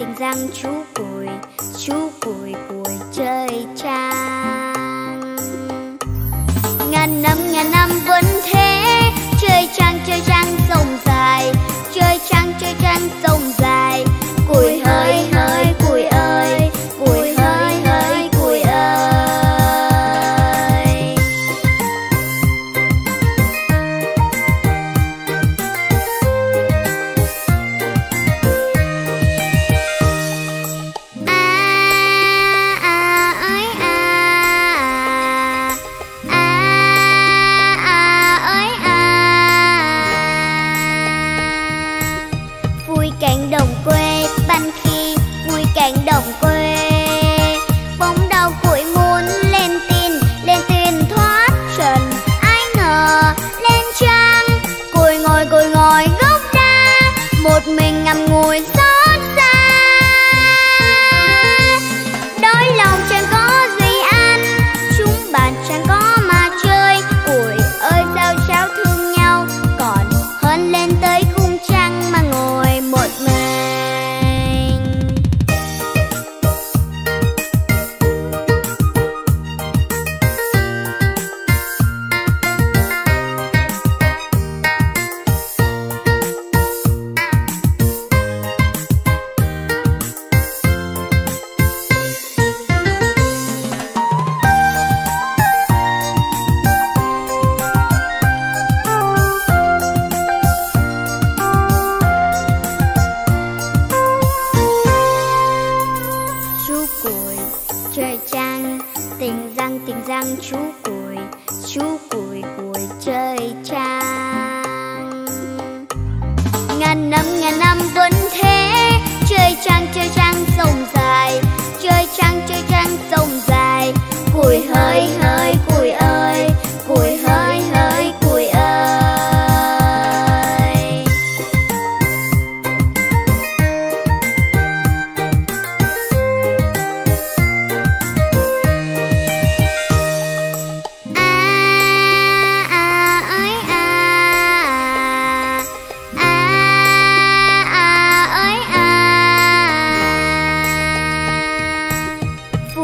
tình rằng chú Cuội Cuội chơi trang. Ngàn năm vẫn thế, chơi trang sông dài, chơi trang sông dài. Cuội hỡi hỡi Cuội ơi, Cuội hỡi hỡi Cuội ơi. Vui cánh đồng quê ban khi, vui cánh đồng quê. Bỗng đau Cuội muốn lên tin thoát trần. Ai ngờ lên trang, Cuội ngồi gốc đa, một mình ngậm ngùi xót xa. Đói lòng chẳng có gì ăn, chúng bạn chẳng có mà chơi. Cuội ơi sao cháu thương nhau, còn hơn lên tới khung trăng mà ngồi. Tình rằng chú Cuội Cuội chơi trang. Ngàn năm vẫn thế, chơi trang sông dài, chơi trang sông dài. Cuội hỡi hỡi Cuội ơi, Cuội hỡi hỡi Cuội ơi.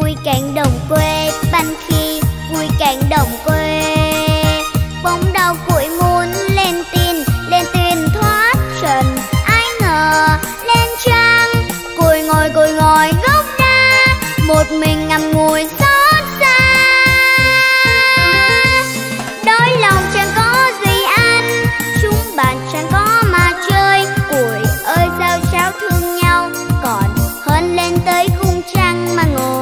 Vui cánh đồng quê ban khi, vui cánh đồng quê. Bỗng đau Cuội muốn lên tin thoát trần. Ai ngờ lên trang, Cuội ngồi gốc đa, một mình ngậm ngùi xót xa. Đói lòng chẳng có gì ăn, chúng bạn chẳng có mà chơi. Cuội ơi sao cháu thương nhau, còn hơn lên tới khung trăng mà ngồi.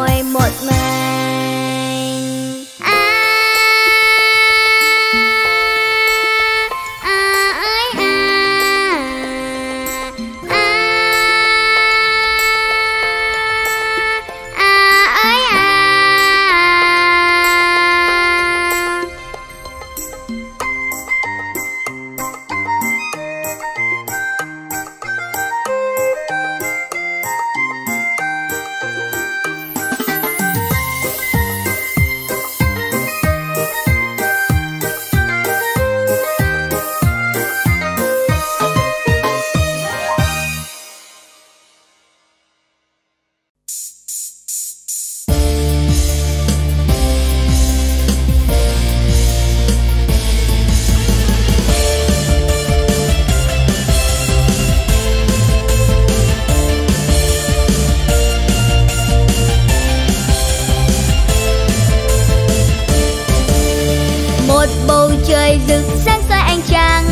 Rực sáng soi ánh trăng,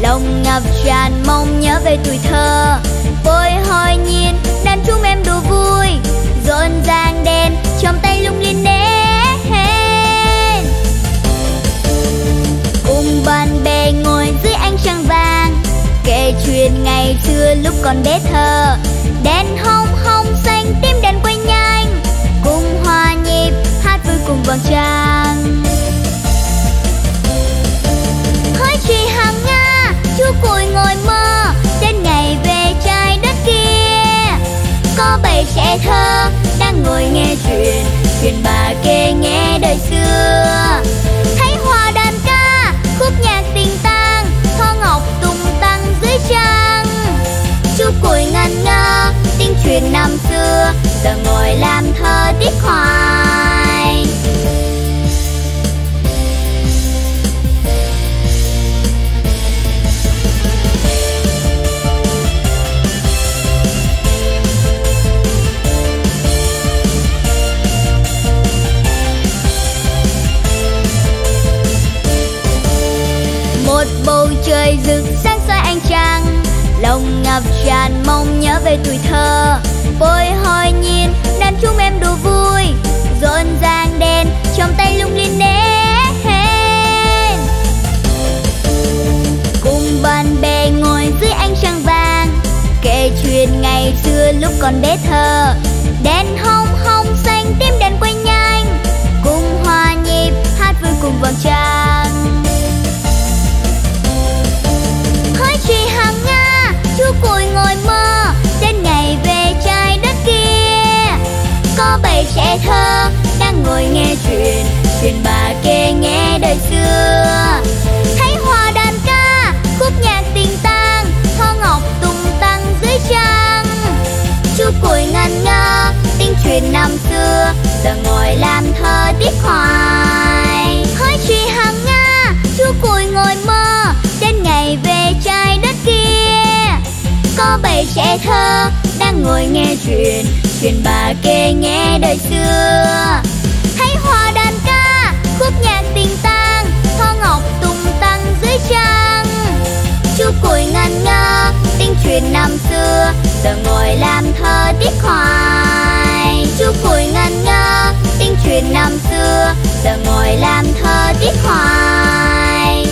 lòng ngập tràn mong nhớ về tuổi thơ. Bồi hồi nhìn đám chúng em đùa vui, rộn ràng đèn trong tay lung linh nến. Cùng bạn bè ngồi dưới ánh trăng vàng, kể chuyện ngày xưa lúc còn bé thơ. Đèn hồng xanh tím đèn quay nhanh, cùng hòa nhịp hát vui cùng vầng trăng. Hỡi chị Hằng Nga, chú Cuội ngồi mơ đến ngày về trái đất kia. Có bầy trẻ thơ đang ngồi nghe chuyện bà kể nghe đời xưa. Thấy hòa đàn ca, khúc nhạc tình tang, thơ ngọc tung tăng dưới trăng. Chú Cuội ngẩn ngơ tiếng chuyện hoài. Một bầu trời rực sáng soi ánh trăng, lòng ngập tràn mong nhớ về tuổi thơ. Bồi hồi nhìn đàn chúng em đùa vui, rộn ràng đèn trong tay lung linh nến. Cùng bạn bè ngồi dưới ánh trăng vàng, kể chuyện ngày xưa lúc còn bé thơ. Đèn hồng hồng xanh tím đèn quay nhanh, cùng hòa nhịp hát vui cùng vầng trăng. Hỡi chị Hằng Nga, chú Cuội ngồi mơ đến ngày về trái đất kia. Có bầy trẻ thơ đang ngồi nghe chuyện, chuyện bà kể nghe đời xưa. Thấy hòa đàn ca, khúc nhạc tình tang, thơ ngọc tung tăng dưới trăng. Chú Cuội ngẩn ngơ tiếng chuyện năm xưa, giờ ngồi làm thơ tiếc hoài. Hỡi chị Hằng Nga, chú Cuội ngồi mơ đến ngày về trái đất kia. Có bầy trẻ thơ đang ngồi nghe chuyện, chuyện bà kể nghe đời xưa. Thấy hòa đàn ca, khúc nhạc tình tang, thơ ngọc tung tăng dưới trăng. Chú Cuội ngẩn ngơ tiếng chuyện năm xưa, giờ ngồi làm thơ tiếc hoài. Chú Cuội ngẩn ngơ tiếng chuyện năm xưa, giờ ngồi làm thơ tiếc hoài.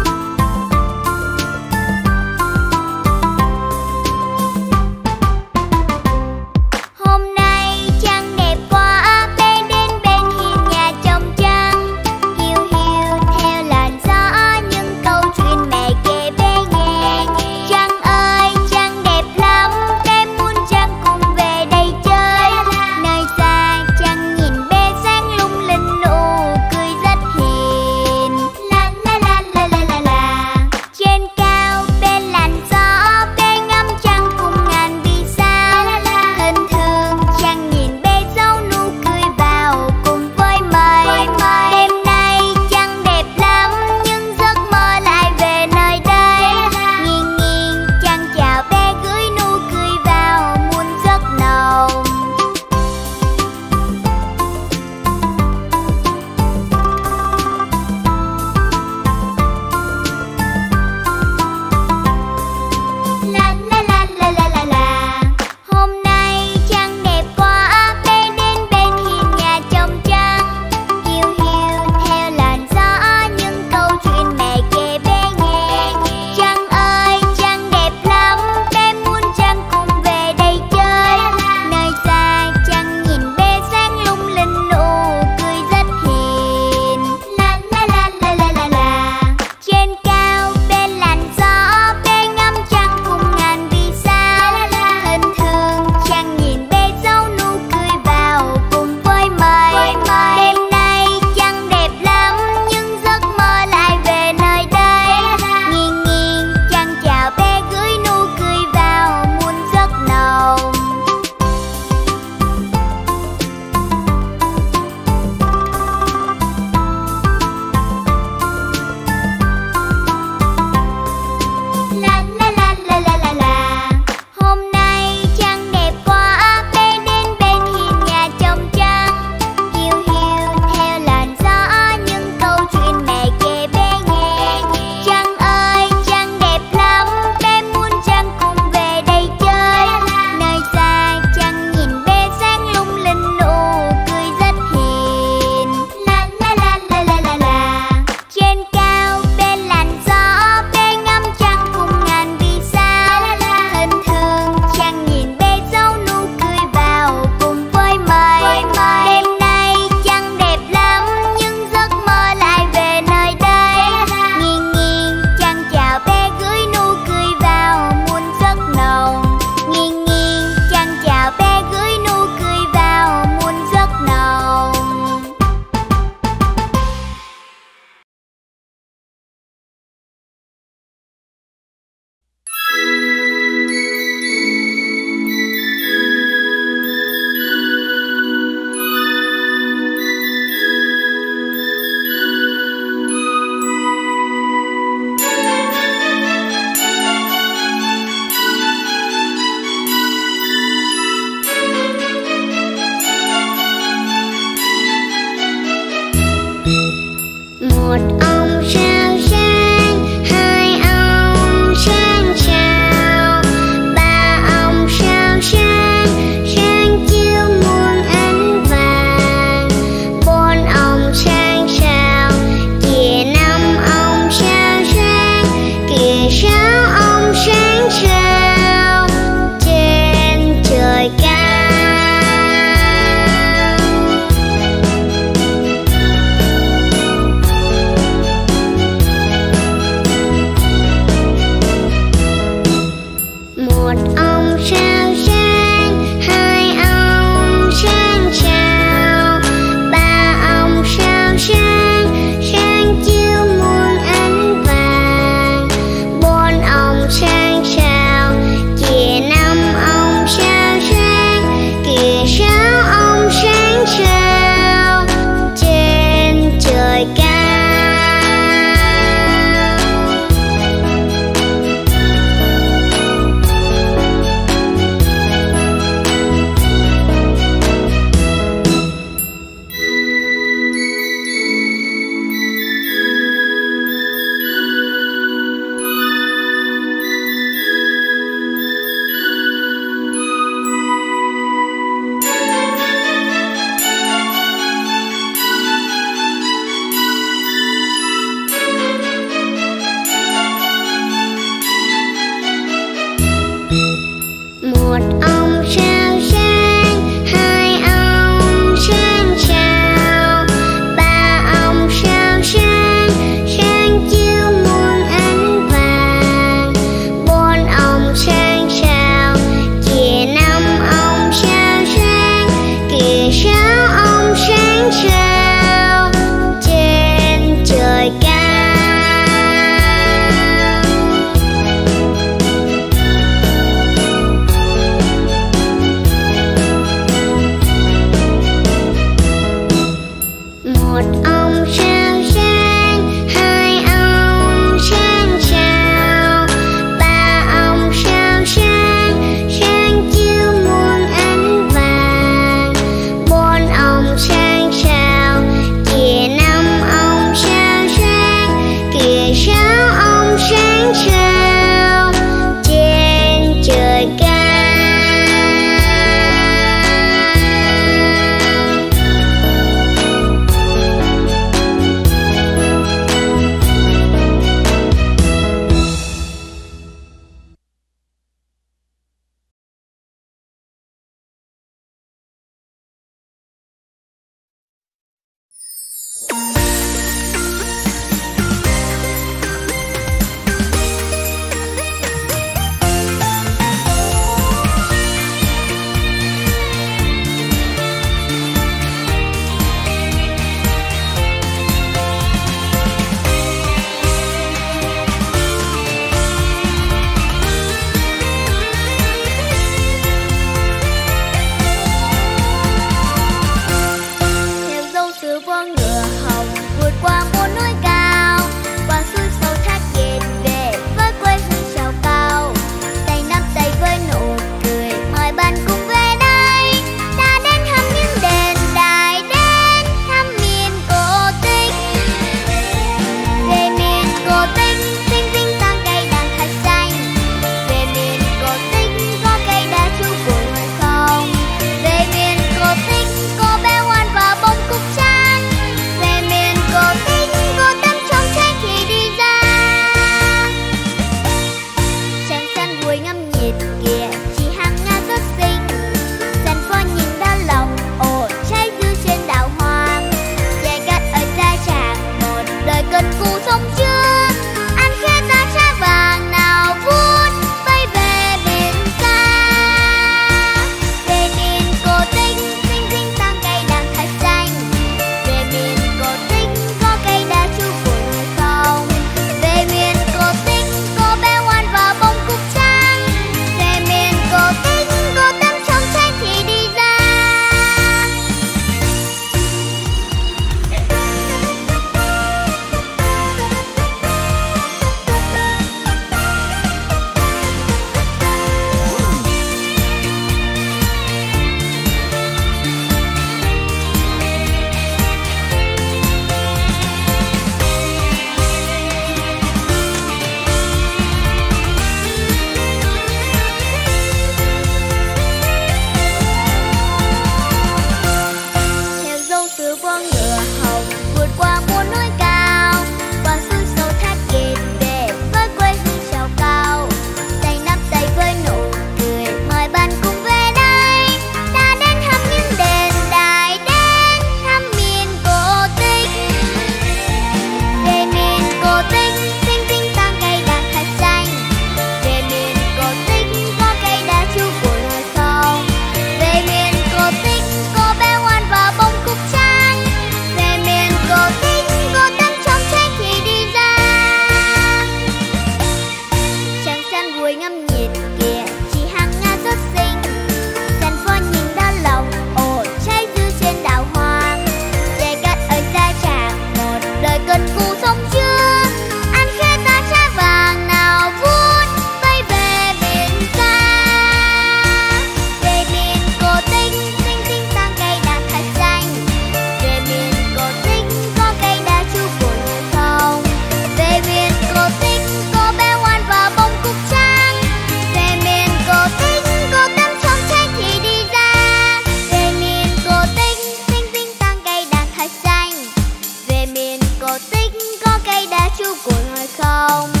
chú Cuội hỏi không?